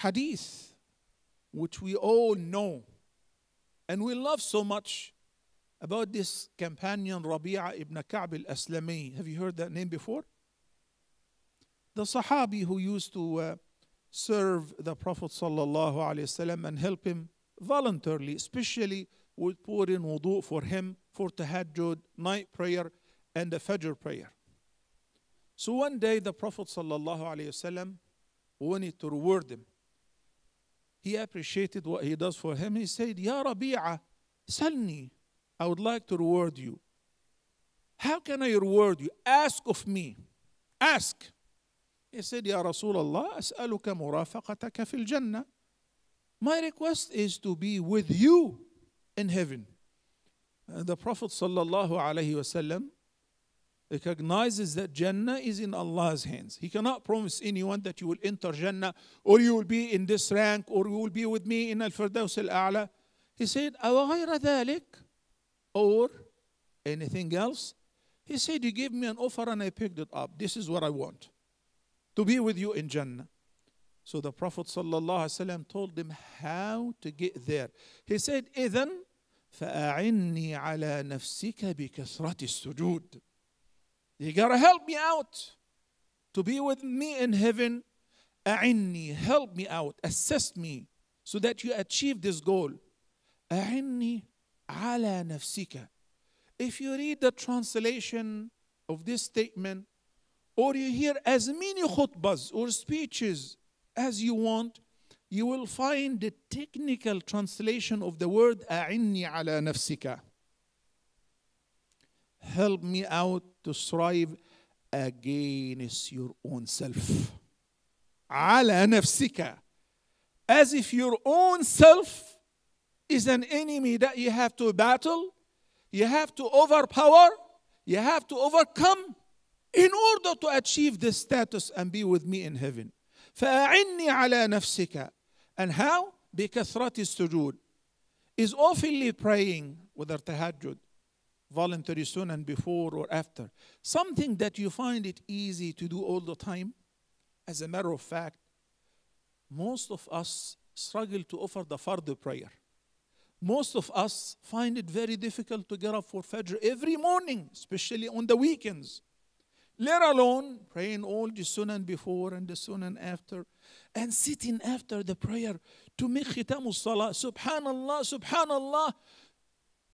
hadith, which we all know, and we love so much about this companion Rabi'a ibn Ka'b al-Aslami. Have you heard that name before? The Sahabi who used to serve the Prophet ﷺ and help him voluntarily, especially would pour in wudu for him for tahajjud, night prayer, and the fajr prayer. So one day the Prophet ﷺ wanted to reward him. He appreciated what he does for him. He said, "Ya Rabi'a, salni, I would like to reward you. How can I reward you? Ask of me. Ask." He said, "Ya Rasul Allah, as'aluka murafaqataka fil Janna. My request is to be with you in heaven." And the Prophet ﷺ recognizes that Jannah is in Allah's hands. He cannot promise anyone that you will enter Jannah, or you will be in this rank, or you will be with me in Firdausil A'la. He said, "Aw ghayra dhalik," or anything else. He said, "You gave me an offer and I picked it up. This is what I want, to be with you in Jannah." So the Prophet ﷺ told him how to get there. He said, "Idhan, فَأَعِنِّي عَلَى نَفْسِكَ بِكَثْرَةِ السُّجُودِ." You gotta help me out to be with me in heaven. أَعِنِّي, help me out, assist me so that you achieve this goal. أَعِنِّي عَلَى نَفْسِكَ. If you read the translation of this statement, or you hear as many khutbas or speeches as you want, you will find the technical translation of the word أَعِنِّي عَلَى نَفْسِكَ. Help me out to strive against your own self. عَلَى نَفْسِكَ. As if your own self is an enemy that you have to battle, you have to overpower, you have to overcome in order to achieve this status and be with me in heaven. فَأَعِنِّي عَلَى نَفْسِكَ. And how? بِكَثْرَةِ السُّجُودِ. Is oftenly praying, whether tahajjud, voluntary soon and before or after. Something that you find it easy to do all the time. As a matter of fact, most of us struggle to offer the fard prayer. Most of us find it very difficult to get up for fajr every morning, especially on the weekends, let alone praying all the sunan before and the sunan after, and sitting after the prayer to make khitamu salah. Subhanallah, subhanallah.